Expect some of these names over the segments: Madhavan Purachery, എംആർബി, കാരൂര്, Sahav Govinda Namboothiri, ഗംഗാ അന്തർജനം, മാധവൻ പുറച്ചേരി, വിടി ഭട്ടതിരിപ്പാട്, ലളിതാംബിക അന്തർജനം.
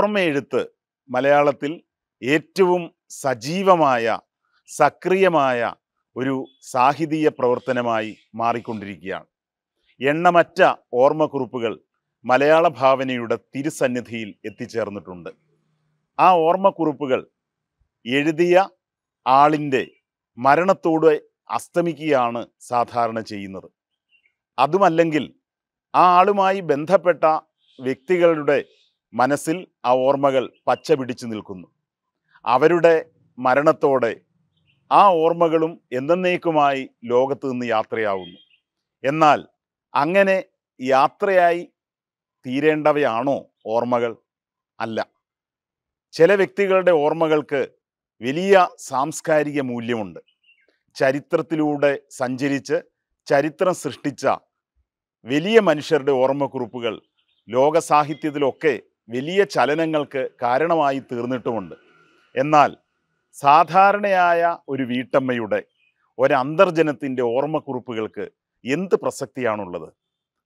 ഓർമ്മയെഴുത്ത് മലയാളത്തിൽ ഏറ്റവും സജീവമായ സക്രിയമായ ഒരു സാഹിത്യ പ്രവർത്തനമായി മാറിക്കൊണ്ടിരിക്കുകയാണ്. എണ്ണമറ്റ ഓർമ്മക്കുറിപ്പുകൾ മലയാള ഭാവനയുടെ തിരുസന്നിധിയിൽ എത്തിച്ചേർന്നിട്ടുണ്ട്. ആ ഓർമ്മക്കുറിപ്പുകൾ എഴുതിയ ആളിൻ്റെ മരണത്തോടെ അസ്തമിക്കുകയാണ് സാധാരണ ചെയ്യുന്നത്. അതുമല്ലെങ്കിൽ ആ ആളുമായി ബന്ധപ്പെട്ട വ്യക്തികളുടെ മനസ്സിൽ ആ ഓർമ്മകൾ പച്ച പിടിച്ചു നിൽക്കുന്നു. അവരുടെ മരണത്തോടെ ആ ഓർമ്മകളും എന്നേക്കുമായി ലോകത്ത് നിന്ന് യാത്രയാവുന്നു. എന്നാൽ അങ്ങനെ യാത്രയായി തീരേണ്ടവയാണോ ഓർമ്മകൾ? അല്ല. ചില വ്യക്തികളുടെ ഓർമ്മകൾക്ക് വലിയ സാംസ്കാരിക മൂല്യമുണ്ട്. ചരിത്രത്തിലൂടെ സഞ്ചരിച്ച് ചരിത്രം സൃഷ്ടിച്ച വലിയ മനുഷ്യരുടെ ഓർമ്മക്കുറിപ്പുകൾ ലോകസാഹിത്യത്തിലൊക്കെ വലിയ ചലനങ്ങൾക്ക് കാരണമായി തീർന്നിട്ടുമുണ്ട്. എന്നാൽ സാധാരണയായ ഒരു വീട്ടമ്മയുടെ ഒരു അന്തർജനത്തിൻ്റെ ഓർമ്മക്കുറിപ്പുകൾക്ക് എന്ത് പ്രസക്തിയാണുള്ളത്?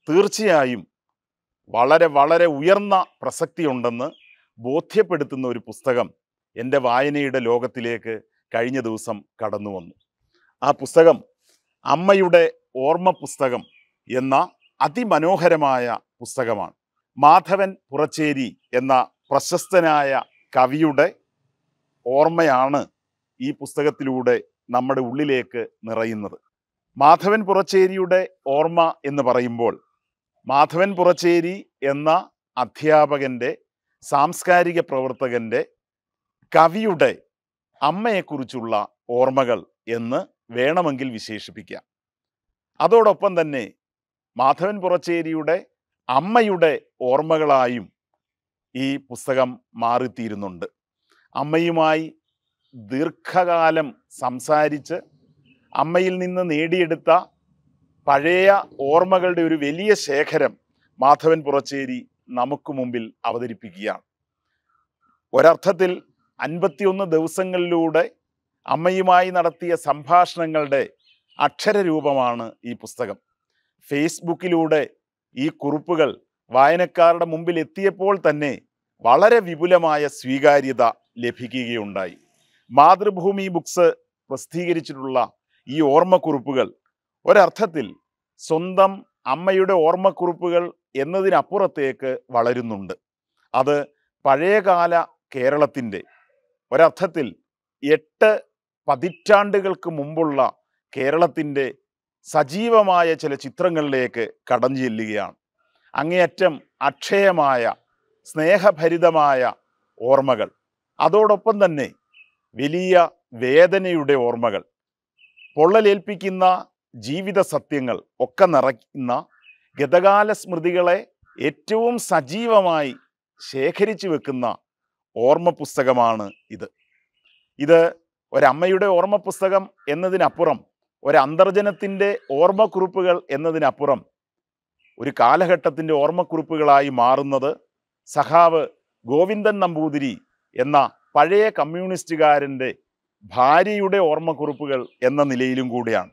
തീർച്ചയായും വളരെ വളരെ ഉയർന്ന പ്രസക്തിയുണ്ടെന്ന് ബോധ്യപ്പെടുത്തുന്ന ഒരു പുസ്തകം എൻ്റെ വായനയുടെ ലോകത്തിലേക്ക് കഴിഞ്ഞ ദിവസം കടന്നു വന്നു. ആ പുസ്തകം അമ്മയുടെ ഓർമ്മ പുസ്തകം എന്ന അതിമനോഹരമായ പുസ്തകമാണ്. മാധവൻ പുറച്ചേരി എന്ന പ്രശസ്തനായ കവിയുടെ ഓർമ്മയാണ് ഈ പുസ്തകത്തിലൂടെ നമ്മുടെ ഉള്ളിലേക്ക് നിറയുന്നത്. മാധവൻ പുറച്ചേരിയുടെ ഓർമ്മ എന്ന് പറയുമ്പോൾ മാധവൻ പുറച്ചേരി എന്ന അധ്യാപകൻ്റെ, സാംസ്കാരിക പ്രവർത്തകൻ്റെ, കവിയുടെ അമ്മയെക്കുറിച്ചുള്ള ഓർമ്മകൾ എന്ന് വേണമെങ്കിൽ വിശേഷിപ്പിക്കാം. അതോടൊപ്പം തന്നെ മാധവൻ പുറച്ചേരിയുടെ അമ്മയുടെ ഓർമ്മകളായും ഈ പുസ്തകം മാറിത്തീരുന്നുണ്ട്. അമ്മയുമായി ദീർഘകാലം സംസാരിച്ച് അമ്മയിൽ നിന്ന് നേടിയെടുത്ത പഴയ ഓർമ്മകളുടെ ഒരു വലിയ ശേഖരം മാധവൻ പുറച്ചേരി നമുക്ക് മുമ്പിൽ അവതരിപ്പിക്കുകയാണ്. ഒരർത്ഥത്തിൽ 51 ദിവസങ്ങളിലൂടെ അമ്മയുമായി നടത്തിയ സംഭാഷണങ്ങളുടെ അക്ഷരരൂപമാണ് ഈ പുസ്തകം. ഫേസ്ബുക്കിലൂടെ ഈ കുറിപ്പുകൾ വായനക്കാരുടെ മുമ്പിൽ എത്തിയപ്പോൾ തന്നെ വളരെ വിപുലമായ സ്വീകാര്യത ലഭിക്കുകയുണ്ടായി. മാതൃഭൂമി ബുക്സ് പ്രസിദ്ധീകരിച്ചിട്ടുള്ള ഈ ഓർമ്മക്കുറിപ്പുകൾ ഒരർത്ഥത്തിൽ സ്വന്തം അമ്മയുടെ ഓർമ്മക്കുറിപ്പുകൾ എന്നതിനപ്പുറത്തേക്ക് വളരുന്നുണ്ട്. അത് പഴയകാല കേരളത്തിൻ്റെ, ഒരർത്ഥത്തിൽ 8 പതിറ്റാണ്ടുകൾക്ക് മുമ്പുള്ള കേരളത്തിൻ്റെ സജീവമായ ചില ചിത്രങ്ങളിലേക്ക് കടന്നു ചെല്ലുകയാണ്. അങ്ങേയറ്റം അക്ഷയമായ സ്നേഹഭരിതമായ ഓർമ്മകൾ, അതോടൊപ്പം തന്നെ വലിയ വേദനയുടെ ഓർമ്മകൾ, പൊള്ളലേൽപ്പിക്കുന്ന ജീവിത സത്യങ്ങൾ ഒക്കെ നിറയ്ക്കുന്ന ഗതകാല സ്മൃതികളെ ഏറ്റവും സജീവമായി ശേഖരിച്ചു വെക്കുന്ന ഓർമ്മ പുസ്തകമാണ് ഇത്. ഇത് ഒരമ്മയുടെ ഓർമ്മ പുസ്തകം എന്നതിനപ്പുറം, ഒരന്തർജനത്തിൻ്റെ ഓർമ്മക്കുറിപ്പുകൾ എന്നതിനപ്പുറം ഒരു കാലഘട്ടത്തിൻ്റെ ഓർമ്മക്കുറിപ്പുകളായി മാറുന്നത് സഖാവ് ഗോവിന്ദൻ നമ്പൂതിരി എന്ന പഴയ കമ്മ്യൂണിസ്റ്റുകാരൻ്റെ ഭാര്യയുടെ ഓർമ്മക്കുറിപ്പുകൾ എന്ന നിലയിലും കൂടിയാണ്.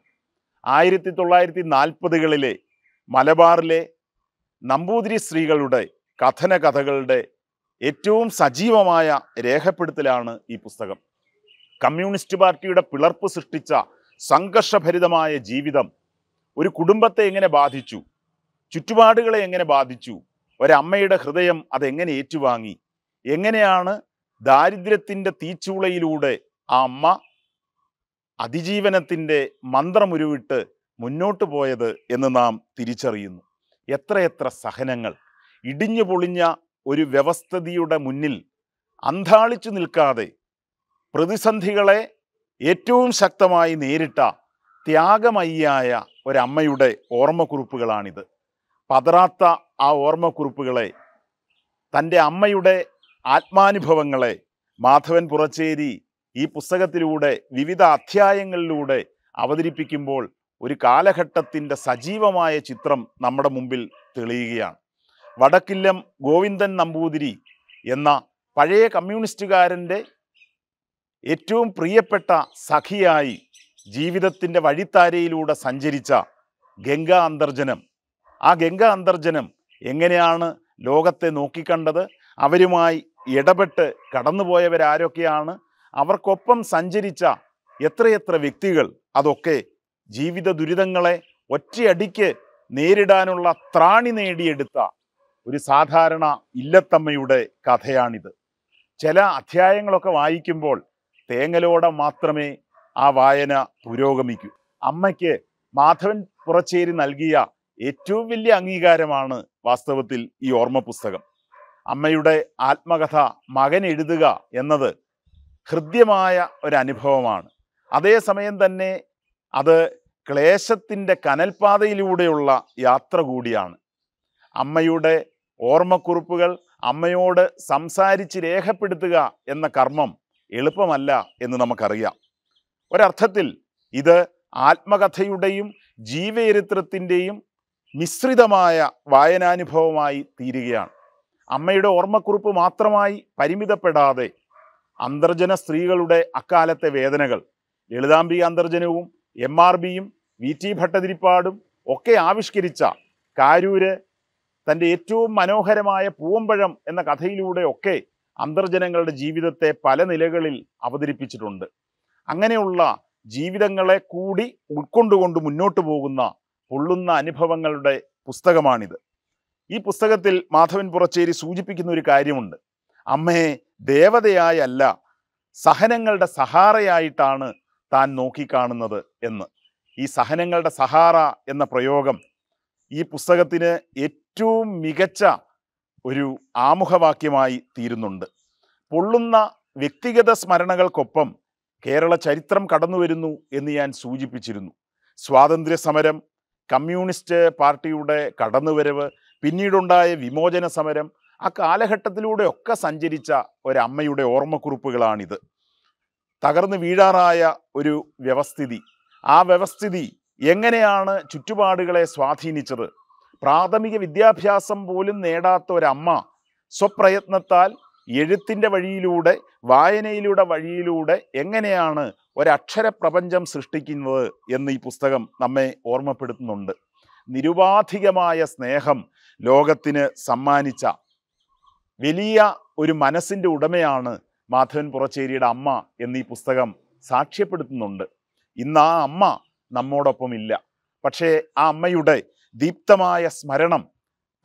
1940-കളിലെ മലബാറിലെ നമ്പൂതിരി സ്ത്രീകളുടെ കഥനകഥകളുടെ ഏറ്റവും സജീവമായ രേഖപ്പെടുത്തലാണ് ഈ പുസ്തകം. കമ്മ്യൂണിസ്റ്റ് പാർട്ടിയുടെ പിളർപ്പ് സൃഷ്ടിച്ച സംഘർഷഭരിതമായ ജീവിതം ഒരു കുടുംബത്തെ എങ്ങനെ ബാധിച്ചു, ചുറ്റുപാടുകളെ എങ്ങനെ ബാധിച്ചു, ഒരമ്മയുടെ ഹൃദയം അതെങ്ങനെ ഏറ്റുവാങ്ങി, എങ്ങനെയാണ് ദാരിദ്ര്യത്തിൻ്റെ തീച്ചൂളയിലൂടെ ആ അമ്മ അതിജീവനത്തിൻ്റെ മന്ത്രമുരുവിട്ട് മുന്നോട്ട് പോയത് എന്ന് നാം തിരിച്ചറിയുന്നു. എത്രയെത്ര സഹനങ്ങൾ! ഇടിഞ്ഞു പൊളിഞ്ഞ ഒരു വ്യവസ്ഥിതിയുടെ മുന്നിൽ അന്താളിച്ചു നിൽക്കാതെ പ്രതിസന്ധികളെ ഏറ്റവും ശക്തമായി നേരിട്ട ത്യാഗമയ്യായ ഒരമ്മയുടെ ഓർമ്മക്കുറിപ്പുകളാണിത്. പതറാത്ത ആ ഓർമ്മക്കുറിപ്പുകളെ, തൻ്റെ അമ്മയുടെ ആത്മാനുഭവങ്ങളെ മാധവൻ പുറച്ചേരി ഈ പുസ്തകത്തിലൂടെ വിവിധ അധ്യായങ്ങളിലൂടെ അവതരിപ്പിക്കുമ്പോൾ ഒരു കാലഘട്ടത്തിൻ്റെ സജീവമായ ചിത്രം നമ്മുടെ മുമ്പിൽ തെളിയുകയാണ്. വടക്കില്ലം ഗോവിന്ദൻ നമ്പൂതിരി എന്ന പഴയ കമ്മ്യൂണിസ്റ്റുകാരൻ്റെ ഏറ്റവും പ്രിയപ്പെട്ട സഖിയായി ജീവിതത്തിൻ്റെ വഴിത്താരയിലൂടെ സഞ്ചരിച്ച ഗംഗാ അന്തർജനം, ആ ഗംഗാ അന്തർജനം എങ്ങനെയാണ് ലോകത്തെ നോക്കിക്കണ്ടത്, അവരുമായി Yedabet, Kadanavoya Arakiana, our Kopam Sanjericha, Yetra Victigal, Adoke, Jivida Duridangale, Watchi Adike, Neridanula, Trani Nedi Edita, Urisadharana, Ilatamude, Katheanid, Chela Athiang Lokavaikimbol, Tengaloda Matrame, Avayana, Purogamiku, Amake, Madhavan Purachery Nalgia, Etu Villi Angigaramana, Vastavatil, Yorma Pustagam. അമ്മയുടെ ആത്മകഥ മകൻ എഴുതുക എന്നത് ഹൃദ്യമായ ഒരു അനുഭവമാണ് അതേ സമയം തന്നെ അത് ക്ലേശത്തിന്റെ കനൽപാതയിലൂടെയുള്ള യാത്ര കൂടിയാണ് അമ്മയുടെ ഓർമ്മക്കുറിപ്പുകൾ അമ്മയോട് സംസാരിച്ച് രേഖപ്പെടുത്തുക എന്ന കർമ്മം എളുപ്പമല്ല എന്ന് നമുക്കറിയാം ഒരു അർത്ഥത്തിൽ ഇത് ആത്മകഥയുടെയും ജീവചരിത്രത്തിന്റെയും മിശ്രിതമായ വായനാനുഭവമായി തീരുകയാണ് അമ്മയുടെ ഓർമ്മക്കുറിപ്പ് മാത്രമായി പരിമിതപ്പെടാതെ അന്തർജന സ്ത്രീകളുടെ അക്കാലത്തെ വേദനകൾ ലളിതാംബിക അന്തർജനവും എംആർബിയും വിടി ഭട്ടതിരിപ്പാടും ഒക്കെ ആവിഷ്കരിച്ച കാരൂര് തന്റെ ഏറ്റവും മനോഹരമായ പൂവമ്പഴം എന്ന കഥയിലൂടെ ഒക്കെ അന്തർജനങ്ങളുടെ ജീവിതത്തെ പല നിലകളിൽ അവതരിപ്പിച്ചിട്ടുണ്ട് അങ്ങനെയുള്ള ജീവിതങ്ങളെ കൂടി ഉൾക്കൊണ്ടുകൊണ്ട് മുന്നോട്ട് പോകുന്ന പൊള്ളുന്ന അനുഭവങ്ങളുടെ പുസ്തകമാണിത് ഈ പുസ്തകത്തിൽ മാധവൻ പുറച്ചേരി സൂചിപ്പിക്കുന്ന ഒരു കാര്യമുണ്ട് അമ്മയെ ദേവതയായല്ല സഹനങ്ങളുടെ സഹാരയായിട്ടാണ് താൻ നോക്കി കാണുന്നത് എന്ന് ഈ സഹനങ്ങളുടെ സഹാര എന്ന പ്രയോഗം ഈ പുസ്തകത്തിന് ഏറ്റവും മികച്ച ഒരു ആമുഖവാക്യമായി തീരുന്നുണ്ട് പൊള്ളുന്ന വ്യക്തിഗത സ്മരണകൾക്കൊപ്പം കേരള ചരിത്രം കടന്നുവരുന്നു എന്ന് ഞാൻ സൂചിപ്പിച്ചിരുന്നു സ്വാതന്ത്ര്യ സമരം കമ്മ്യൂണിസ്റ്റ് പാർട്ടിയുടെ കടന്നുവരവ് പിന്നീടുണ്ടായ വിമോചന സമരം ആ കാലഘട്ടത്തിലൂടെ ഒക്കെ സഞ്ചരിച്ച ഒരു അമ്മയുടെ ഓർമ്മക്കുറിപ്പുകളാണിത് തകർന്നു വീഴാറായ ഒരു വ്യവസ്ഥിതി ആ വ്യവസ്ഥിതി എങ്ങനെയാണ് ചുറ്റുപാടുകളെ സ്വാധീനിച്ചത് പ്രാഥമിക വിദ്യാഭ്യാസം പോലും നേടാത്ത ഒരു അമ്മ സ്വപ്രയത്നത്താൽ എഴുത്തിന്റെ വഴിയിലൂടെ വായനയിലൂടെ വഴിയിലൂടെ എങ്ങനെയാണ് ഒരു അക്ഷര പ്രപഞ്ചം സൃഷ്ടിക്കുന്നത് എന്ന് ഈ പുസ്തകം നമ്മെ ഓർമ്മപ്പെടുത്തുന്നുണ്ട് നിരുപാധികമായ സ്നേഹം ലോകത്തിന് സമ്മാനിച്ച വലിയ ഒരു മനസ്സിന്റെ ഉടമയാണ് മാധവൻ പുറച്ചേരിയുടെ അമ്മ എന്നീ പുസ്തകം സാക്ഷ്യപ്പെടുത്തുന്നുണ്ട് ഇന്ന് ആ അമ്മ നമ്മോടൊപ്പം ഇല്ല പക്ഷേ ആ അമ്മയുടെ ദീപ്തമായ സ്മരണം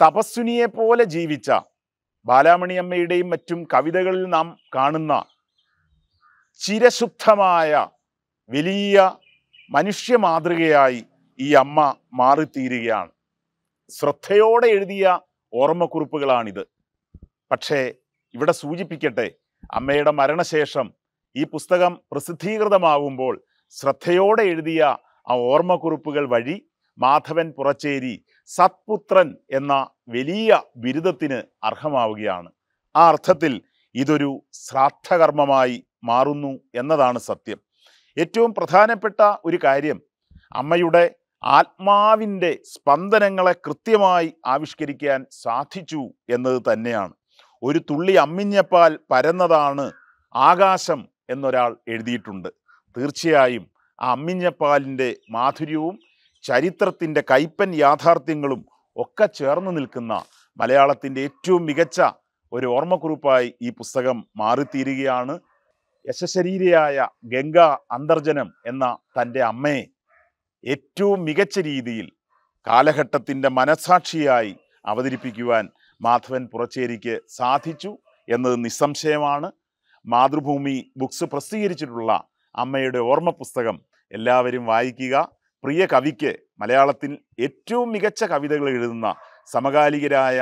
തപസ്വിനിയെ പോലെ ജീവിച്ച ബാലാമണി അമ്മയുടെയും മറ്റും കവിതകളിൽ നാം കാണുന്ന ചിരശുദ്ധമായ വലിയ മനുഷ്യ മാതൃകയായി ഈ അമ്മ മാറിത്തീരുകയാണ് ശ്രദ്ധയോടെ എഴുതിയ ഓർമ്മക്കുറിപ്പുകളാണിത് പക്ഷേ ഇവിടെ സൂചിപ്പിക്കട്ടെ അമ്മയുടെ മരണശേഷം ഈ പുസ്തകം പ്രസിദ്ധീകൃതമാവുമ്പോൾ ശ്രദ്ധയോടെ എഴുതിയ ആ ഓർമ്മക്കുറിപ്പുകൾ വഴി മാധവൻ പുറച്ചേരി സത്പുത്രൻ എന്ന വലിയ ബിരുദത്തിന് അർഹമാവുകയാണ് ആ അർത്ഥത്തിൽ ഇതൊരു ശ്രാദ്ധകർമ്മമായി മാറുന്നു എന്നതാണ് സത്യം ഏറ്റവും പ്രധാനപ്പെട്ട ഒരു കാര്യം അമ്മയുടെ ആത്മാവിൻ്റെ സ്പന്ദനങ്ങളെ കൃത്യമായി ആവിഷ്കരിക്കാൻ സാധിച്ചു എന്നത് തന്നെയാണ് ഒരു തുള്ളി അമ്മിഞ്ഞപ്പാൽ പരന്നതാണ് ആകാശം എന്നൊരാൾ എഴുതിയിട്ടുണ്ട് തീർച്ചയായും ആ അമ്മിഞ്ഞപ്പാലിൻ്റെ മാധുര്യവും ചരിത്രത്തിൻ്റെ കൈപ്പൻ യാഥാർത്ഥ്യങ്ങളും ഒക്കെ ചേർന്ന് നിൽക്കുന്ന മലയാളത്തിൻ്റെ ഏറ്റവും മികച്ച ഒരു ഓർമ്മക്കുറിപ്പായി ഈ പുസ്തകം മാറിത്തീരുകയാണ് യശശരീരയായ ഗംഗ അന്തർജനം എന്ന തൻ്റെ അമ്മയെ ഏറ്റവും മികച്ച രീതിയിൽ കാലഘട്ടത്തിൻ്റെ മനസാക്ഷിയായി അവതരിപ്പിക്കുവാൻ മാധവൻ പുറച്ചേരിക്ക് സാധിച്ചു എന്നത് നിസ്സംശയമാണ് മാതൃഭൂമി ബുക്സ് പ്രസിദ്ധീകരിച്ചിട്ടുള്ള അമ്മയുടെ ഓർമ്മ പുസ്തകം എല്ലാവരും വായിക്കുക പ്രിയ കവിക്ക് മലയാളത്തിൽ ഏറ്റവും മികച്ച കവിതകൾ എഴുതുന്ന സമകാലികരായ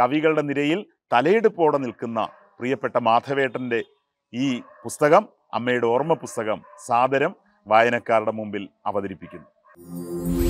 കവികളുടെ നിരയിൽ തലയെടുപ്പോടെ നിൽക്കുന്ന പ്രിയപ്പെട്ട മാധവേട്ടൻ്റെ ഈ പുസ്തകം അമ്മയുടെ ഓർമ്മ പുസ്തകം സാദരം വായനക്കാരുടെ മുമ്പിൽ അവതരിപ്പിക്കുന്നു